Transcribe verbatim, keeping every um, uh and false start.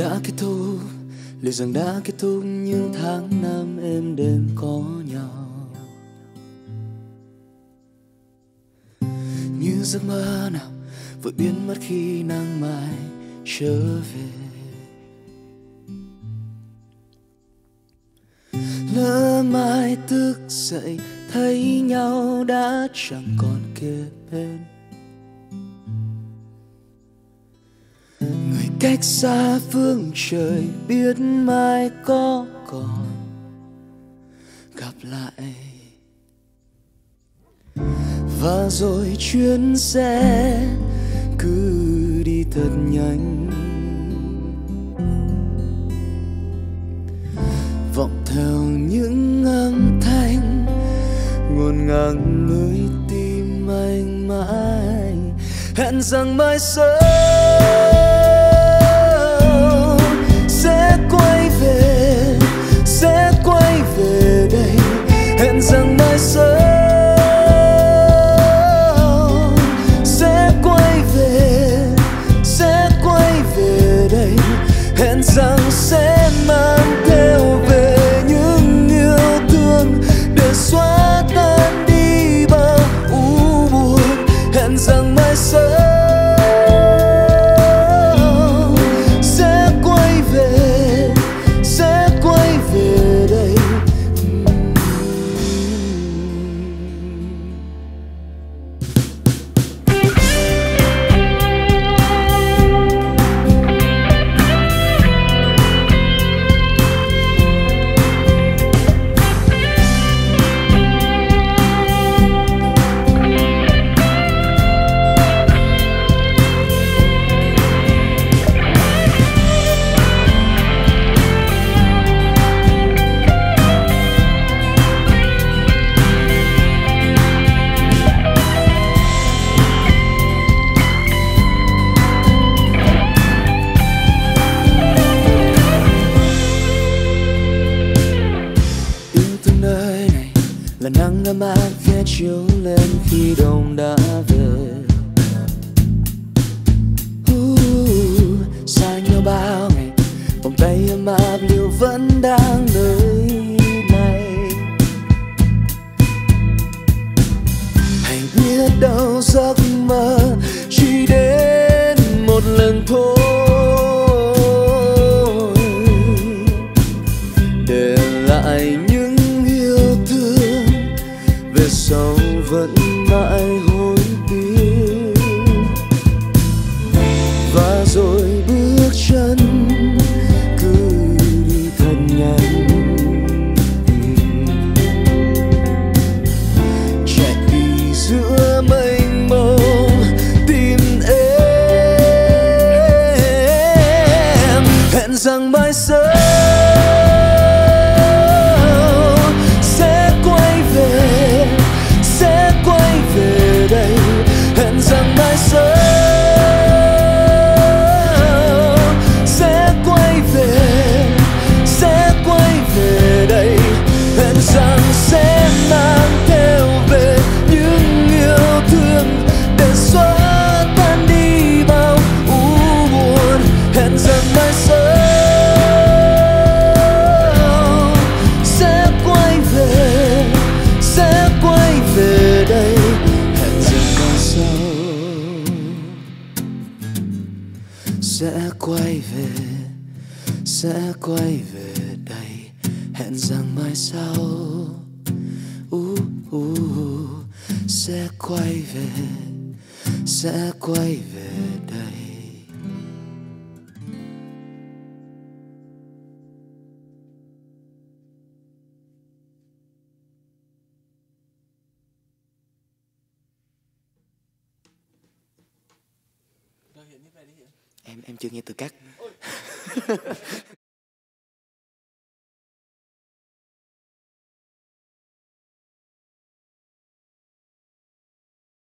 đã kết thúc, liệu rằng đã kết thúc những tháng năm êm đêm có nhau. Như giấc mơ nào vội biến mất khi nắng mai trở về. Lỡ mai thức dậy thấy nhau đã chẳng còn kia bên. Người cách xa phương trời biết mai có còn gặp lại. Và rồi chuyến xe cứ đi thật nhanh, vọng theo những âm thanh ngổn ngang lối tim anh mãi. Hẹn rằng mai sớm sẽ quay về, sẽ quay về đây. Hẹn rằng mai sớm rằng sẽ mang theo về những yêu thương để xóa tan đi bao u buồn. Hẹn rằng mai sớm sẽ quay về, sẽ quay về đây. Mát khẽ chiếu lên khi đông đã về. uh, Xa nhau bao ngày, vòng tay ấm áp liệu vẫn đang nơi này. Hãy biết đâu giấc mơ chỉ đến một lần thôi, để lại những yêu thương về sau vẫn mãi hối tiếc. Và rồi bước chân cứ đi thật nhanh, chạy đi giữa mênh mông tìm em. Hẹn rằng mai sớm sẽ quay về, sẽ quay về đây. Hẹn rằng mai sớm sẽ quay về, sẽ quay về đây. Hẹn rằng sẽ mang theo về những yêu thương để xóa tan đi bao u buồn. Hẹn rằng mai sớm sẽ quay về, sẽ quay về đây. Hẹn rằng mai sớm sẽ quay về, sẽ quay về đây. Hẹn rằng mai sau uh, uh, sẽ quay về, sẽ quay về đây. Em em chưa nghe từ cắt.